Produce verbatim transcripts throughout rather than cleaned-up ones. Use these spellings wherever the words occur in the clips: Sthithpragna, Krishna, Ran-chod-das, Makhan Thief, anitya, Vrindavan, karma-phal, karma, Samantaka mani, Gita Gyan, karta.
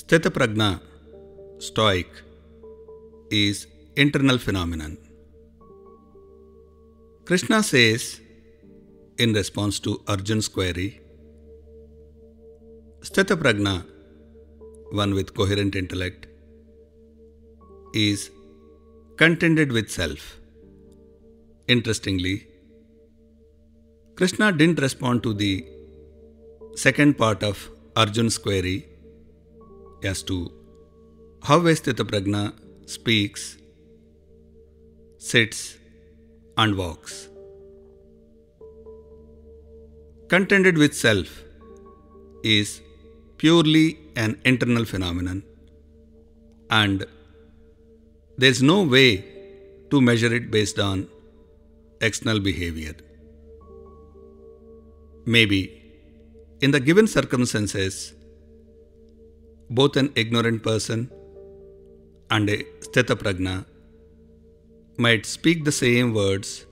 Sthithpragna, stoic, is internal phenomenon. Krishna says, in response to Arjun's query, Sthithpragna, one with coherent intellect, is contented with self. Interestingly, Krishna didn't respond to the second part of Arjun's query as to how a Sthithpragna speaks, sits, and walks. Contented with self is purely an internal phenomenon, and there's no way to measure it based on external behavior. Maybe, in the given circumstances, both an ignorant person and a Sthithpragna might speak the same words,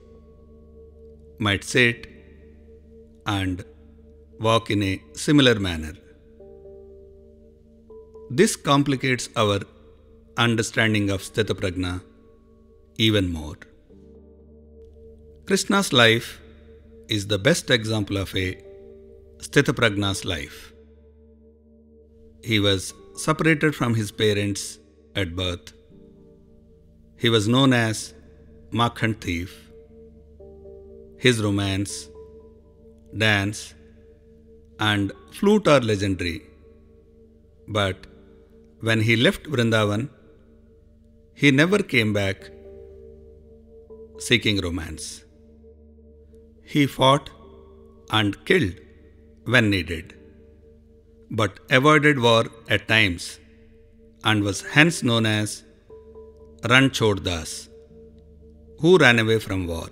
might sit and walk in a similar manner. This complicates our understanding of Sthithpragna even more. Krishna's life is the best example of a Sthithpragna's life. He was separated from his parents at birth. He was known as Makhan Thief. His romance, dance, and flute are legendary. But when he left Vrindavan, he never came back seeking romance. He fought and killed when needed, but avoided war at times and was hence known as Ran-chod-das, who ran away from war.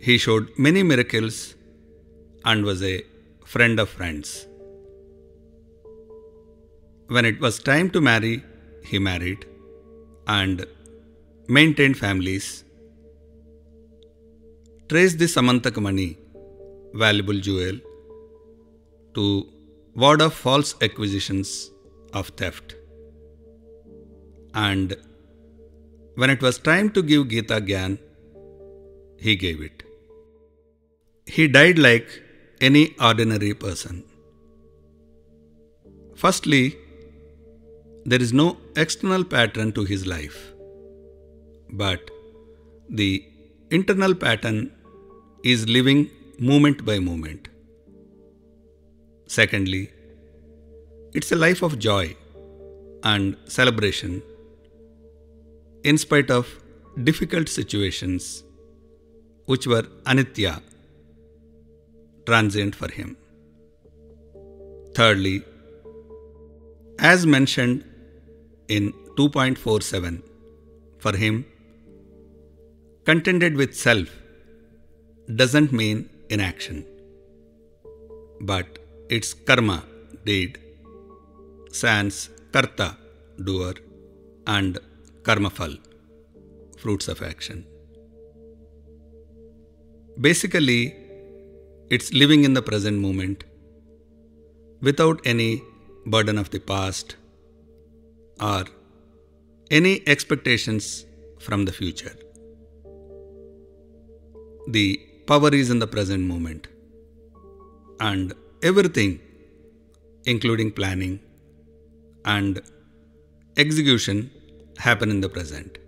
He showed many miracles and was a friend of friends. When it was time to marry, he married and maintained families. Trace the Samantaka mani, valuable jewel, to ward off false accusations of theft. And when it was time to give Gita Gyan, he gave it. He died like any ordinary person. Firstly, there is no external pattern to his life, but the internal pattern is living moment by moment. Secondly, it's a life of joy and celebration. In spite of difficult situations which were anitya, transient for him. Thirdly, as mentioned in two point four seven, for him, contented with self doesn't mean inaction, but it's karma, deed, sans karta, doer, and karma-phal, fruits of action. Basically, it's living in the present moment without any burden of the past or any expectations from the future. The power is in the present moment, and everything, including planning and execution, happen in the present.